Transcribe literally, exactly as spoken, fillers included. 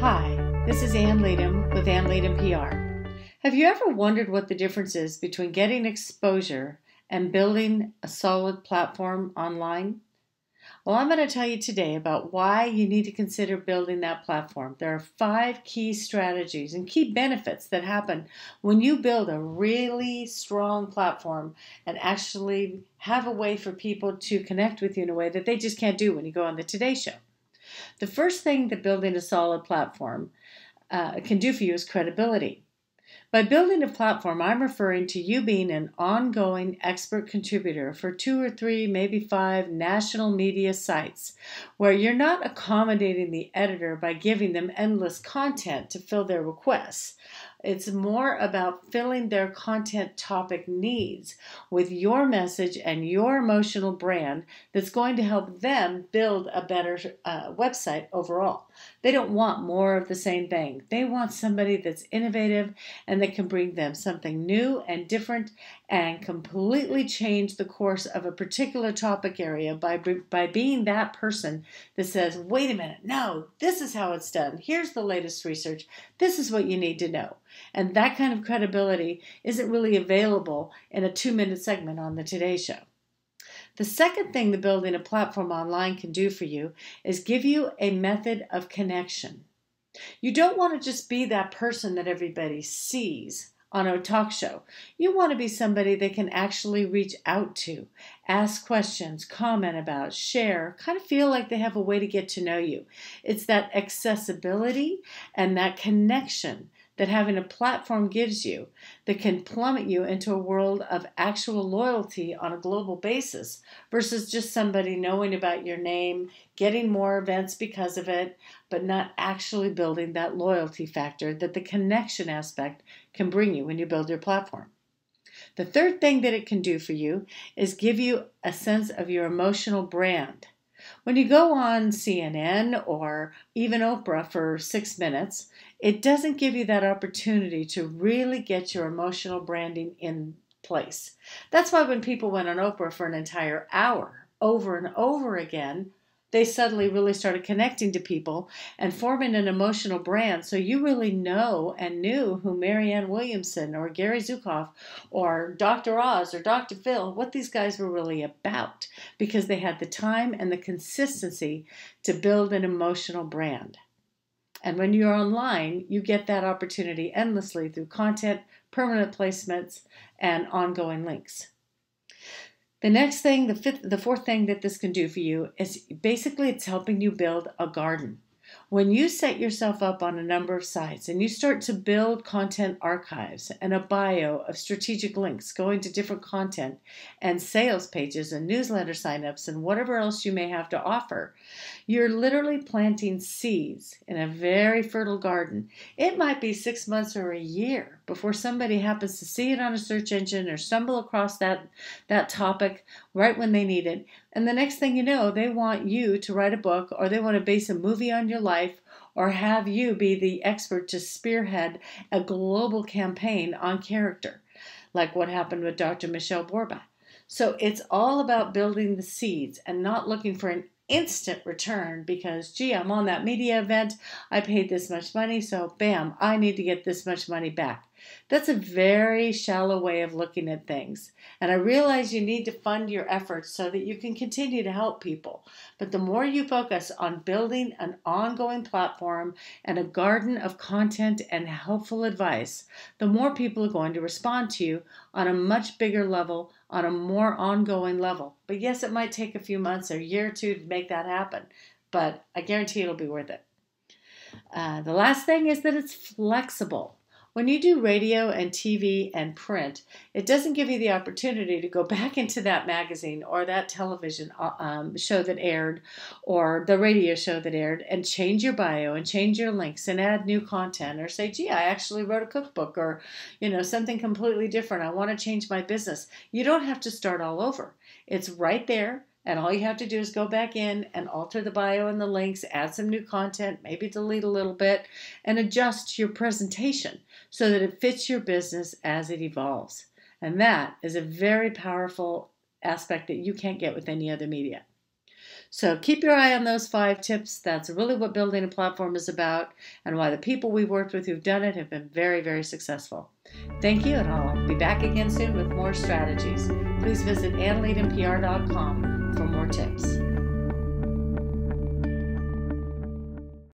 Hi, this is Anne Leedom with Anne Leedom P R. Have you ever wondered what the difference is between getting exposure and building a solid platform online? Well, I'm going to tell you today about why you need to consider building that platform. There are five key strategies and key benefits that happen when you build a really strong platform and actually have a way for people to connect with you in a way that they just can't do when you go on the Today Show. The first thing that building a solid platform uh, can do for you is credibility. By building a platform, I'm referring to you being an ongoing expert contributor for two or three, maybe five national media sites where you're not accommodating the editor by giving them endless content to fill their requests. It's more about filling their content topic needs with your message and your emotional brand that's going to help them build a better uh, website overall. They don't want more of the same thing. They want somebody that's innovative and that can bring them something new and different and completely change the course of a particular topic area by, by being that person that says, wait a minute, no, this is how it's done. Here's the latest research. This is what you need to know. And that kind of credibility isn't really available in a two-minute segment on the Today Show. The second thing that building a platform online can do for you is give you a method of connection. You don't want to just be that person that everybody sees on a talk show. You want to be somebody they can actually reach out to, ask questions, comment about, share, kind of feel like they have a way to get to know you. It's that accessibility and that connection that having a platform gives you that can plummet you into a world of actual loyalty on a global basis versus just somebody knowing about your name, getting more events because of it, but not actually building that loyalty factor that the connection aspect can bring you when you build your platform. The third thing that it can do for you is give you a sense of your emotional brand. When you go on C N N or even Oprah for six minutes, it doesn't give you that opportunity to really get your emotional branding in place. That's why when people went on Oprah for an entire hour, over and over again, they suddenly really started connecting to people and forming an emotional brand. So you really know and knew who Marianne Williamson or Gary Zukoff or Doctor Oz or Doctor Phil, what these guys were really about, because they had the time and the consistency to build an emotional brand. And when you're online, you get that opportunity endlessly through content, permanent placements, and ongoing links. The next thing, the fifth, the fourth thing that this can do for you is basically it's helping you build a garden. When you set yourself up on a number of sites and you start to build content archives and a bio of strategic links going to different content and sales pages and newsletter signups and whatever else you may have to offer, you're literally planting seeds in a very fertile garden. It might be six months or a year before somebody happens to see it on a search engine or stumble across that, that topic right when they need it. And the next thing you know, they want you to write a book or they want to base a movie on your life or have you be the expert to spearhead a global campaign on character, like what happened with Doctor Michelle Borba. So it's all about building the seeds and not looking for an instant return because, gee, I'm on that media event, I paid this much money, so bam, I need to get this much money back. That's a very shallow way of looking at things. And I realize you need to fund your efforts so that you can continue to help people. But the more you focus on building an ongoing platform and a garden of content and helpful advice, the more people are going to respond to you on a much bigger level, on a more ongoing level. But yes, it might take a few months or a year or two to make that happen. But I guarantee it'll be worth it. Uh, the last thing is that it's flexible. When you do radio and T V and print, it doesn't give you the opportunity to go back into that magazine or that television um, show that aired or the radio show that aired and change your bio and change your links and add new content or say, gee, I actually wrote a cookbook or, you know, something completely different. I want to change my business. You don't have to start all over. It's right there. And all you have to do is go back in and alter the bio and the links, add some new content, maybe delete a little bit, and adjust your presentation so that it fits your business as it evolves. And that is a very powerful aspect that you can't get with any other media. So keep your eye on those five tips. That's really what building a platform is about, and why the people we've worked with who've done it have been very, very successful. Thank you, and I'll be back again soon with more strategies. Please visit anne leedom p r dot com for more tips.